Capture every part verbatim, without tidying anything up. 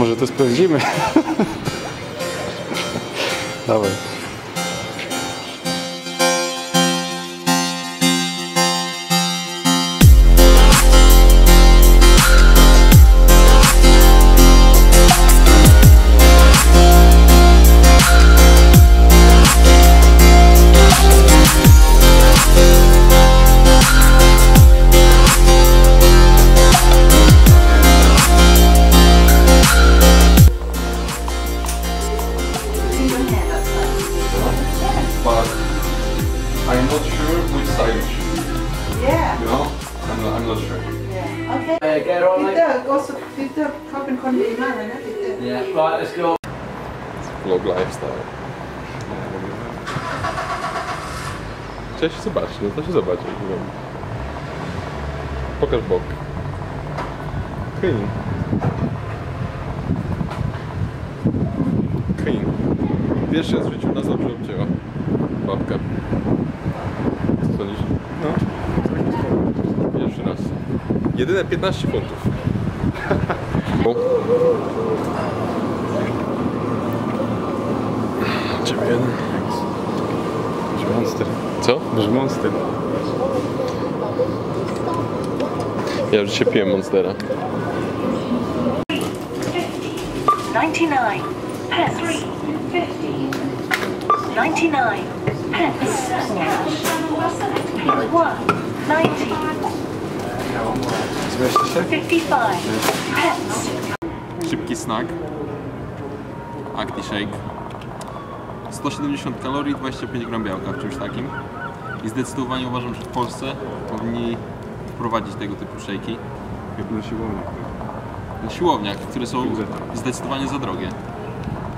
może to sprawdzimy. Dawaj. Let's go. Vlog lifestyle. Cześć, zobacz, no to się zobaczy. Pokaż bok. Clean. Clean. Pierwszy raz w życiu nas dobrze obcięła babka. Co dziś? No. Pierwszy raz. Jedyne piętnaście funtów. Jeden. Masz monster. Co? Masz monster. Ja już się piję monstera. pięćdziesiąt. Szybki snack. Acti shake. sto siedemdziesiąt kalorii, dwadzieścia pięć gramów białka w czymś takim. I zdecydowanie uważam, że w Polsce powinni wprowadzić tego typu szejki. Jak na siłowniach. Na siłowniach, które są zdecydowanie za drogie.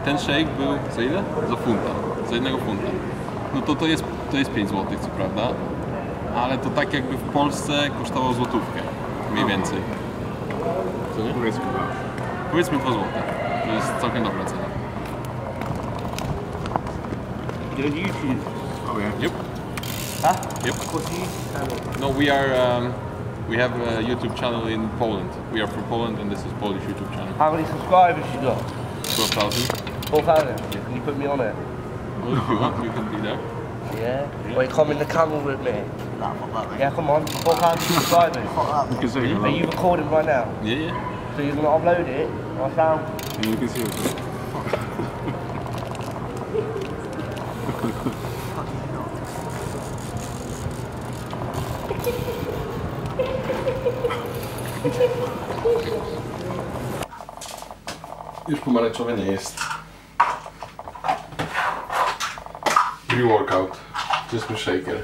Ten szejk był za ile? Za funta. Za jednego funta. No to to jest, to jest pięć złotych, co prawda. Ale to tak jakby w Polsce kosztowało złotówkę. Mniej więcej. Co nie? Powiedzmy, Powiedzmy dwa złote. To jest całkiem dobra cena. Did you choose? Oh yeah. Yep. Huh? Yep. What's the YouTube channel? No, we are. Um, we have a YouTube channel in Poland. We are from Poland, and this is Polish YouTube channel. How many subscribers you got? Twelve thousand. Twelve thousand. Yeah. Can you put me on it? Well, if you want, you can be there. Yeah. yeah. Wait, come in the camera with me. Nah, fuck that. Yeah, come on. Twelve thousand subscribers. You can see it. Are you recording right now? Yeah, yeah. So you're gonna upload it on SoundCloud? And you can see it. Już pomarańczowe nie jest. Pre-workout. To jest mój shaker.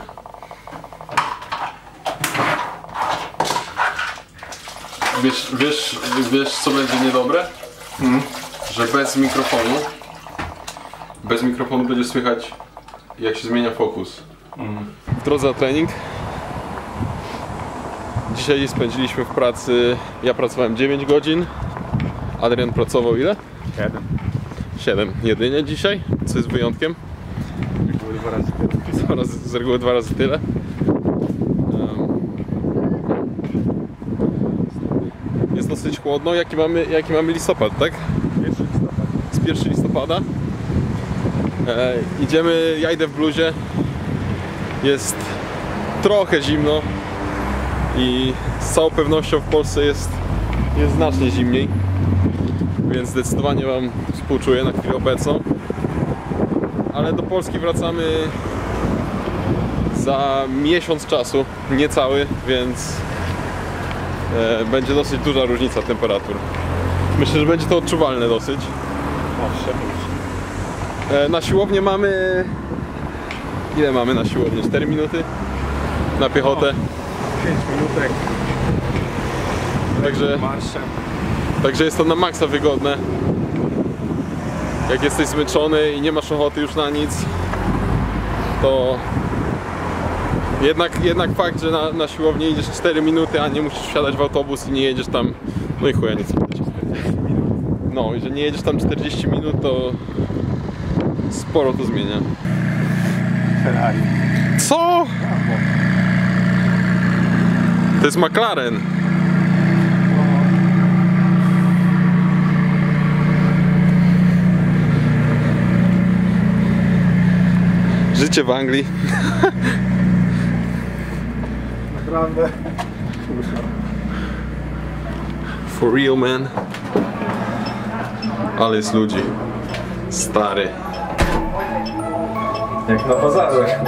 Wiesz, wiesz, wiesz co będzie niedobre? Hmm. Że bez mikrofonu bez mikrofonu będzie słychać, jak się zmienia fokus. Hmm. W drodze na trening. Dzisiaj spędziliśmy w pracy, ja pracowałem dziewięć godzin, Adrian pracował ile? siedem. siedem jedynie dzisiaj, co jest wyjątkiem. Z reguły dwa razy tyle. Jest dosyć chłodno, jaki mamy, jaki mamy listopad, tak? Z pierwszego listopada. E, idziemy, ja idę w bluzie. Jest trochę zimno. I z całą pewnością w Polsce jest, jest znacznie zimniej, więc zdecydowanie wam współczuję na chwilę obecną. Ale do Polski wracamy za miesiąc czasu, niecały, więc e, będzie dosyć duża różnica temperatur. Myślę, że będzie to odczuwalne dosyć. E, na siłownię mamy... Ile mamy na siłownię? cztery minuty? Na piechotę. pięć minutek. Także, także jest to na maksa wygodne. Jak jesteś zmęczony i nie masz ochoty już na nic, to jednak, jednak fakt, że na, na siłownię idziesz cztery minuty, a nie musisz wsiadać w autobus i nie jedziesz tam, no i chuja nic. No i że nie jedziesz tam czterdzieści minut, to sporo to zmienia. Ferrari. Co? To jest McLaren. Życie w Anglii. Naprawdę. For real, man. Ale jest ludzi. Stary. Jak na bazarze.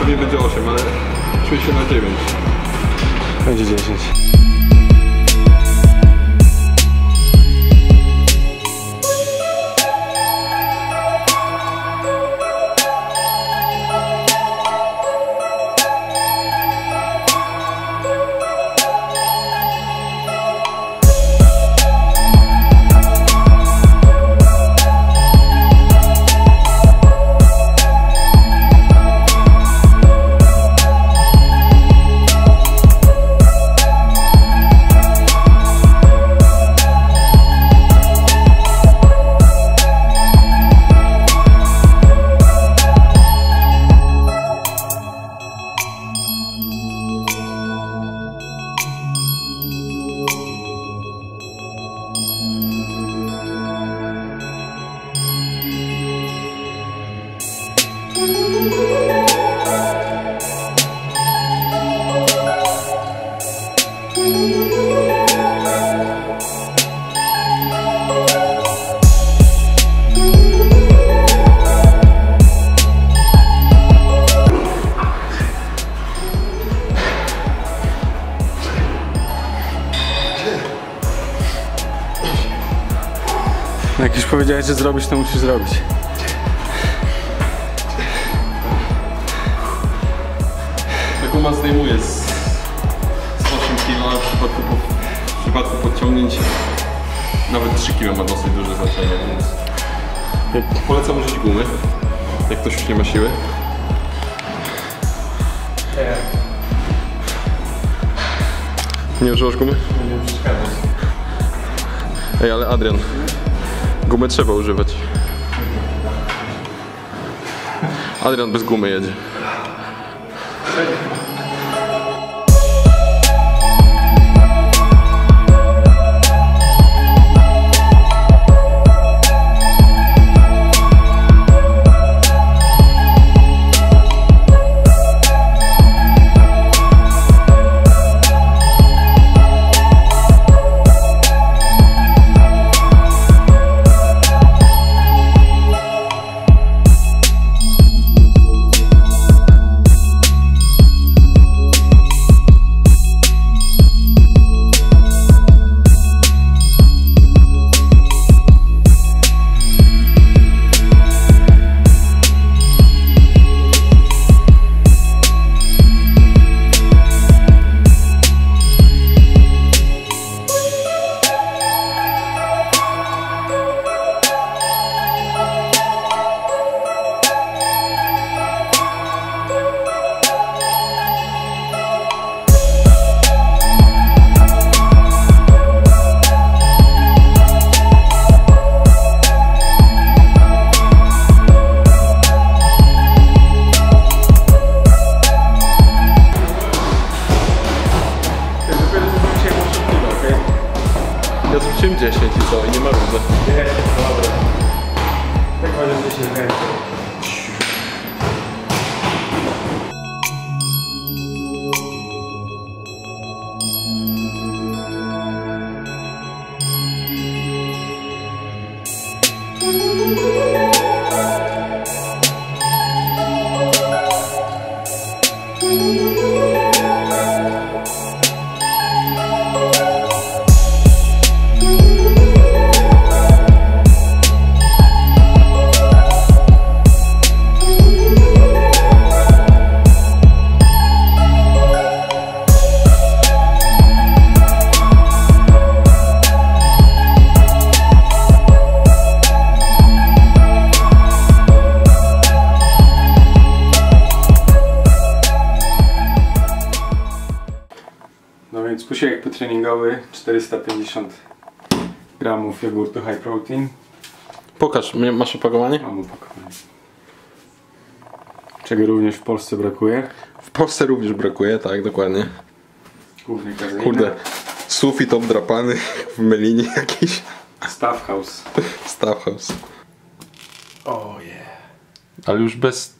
Pewnie będzie osiem, ale czuję się na dziewięć. Będzie dziesięć. Jak już powiedziałeś, że zrobisz, to musisz zrobić. Ta guma zdejmuje z, z osiem kilo, w przypadku, w przypadku podciągnięć nawet trzy kilo ma dosyć duże znaczenie, więc polecam użyć gumy, jak ktoś już nie ma siły. Nie używasz gumy? Nie przeszkadzasz. Ej, ale Adrian, gumy trzeba używać. Adrian bez gumy jedzie. dziesięć i co? I nie ma różne. dziesięć, dobra. Tak powiem dziesięć chętnie. Więc posiłek potreningowy czterysta pięćdziesiąt gramów jogurtu high protein. Pokaż, masz opakowanie? Mam opakowanie. Czego również w Polsce brakuje. W Polsce również brakuje, tak, dokładnie. Głównie kazeina. Kurde, sufit obdrapany w melinie jakiś. Staff House. Staff House. O oh, yeah. Ale już bez...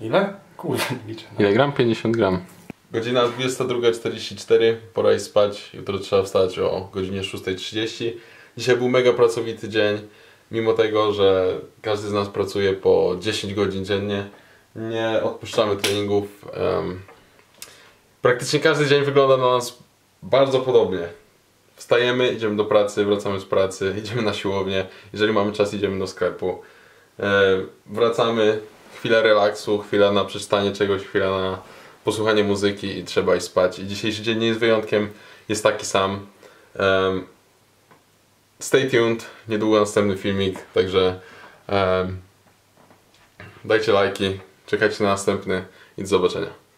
Ile? Kurde, nie liczę. Ile gram? pięćdziesiąt gram. Godzina dwudziesta druga czterdzieści cztery, pora iść spać, jutro trzeba wstać o godzinie szósta trzydzieści. Dzisiaj był mega pracowity dzień, mimo tego, że każdy z nas pracuje po dziesięć godzin dziennie. Nie odpuszczamy treningów. Praktycznie każdy dzień wygląda na nas bardzo podobnie. Wstajemy, idziemy do pracy, wracamy z pracy, idziemy na siłownię. Jeżeli mamy czas, idziemy do sklepu. Wracamy, chwila relaksu, chwila na przeczytanie czegoś, chwila na posłuchanie muzyki i trzeba iść spać. I dzisiejszy dzień nie jest wyjątkiem, jest taki sam. Um, stay tuned, niedługo następny filmik, także um, dajcie lajki, czekajcie na następny i do zobaczenia.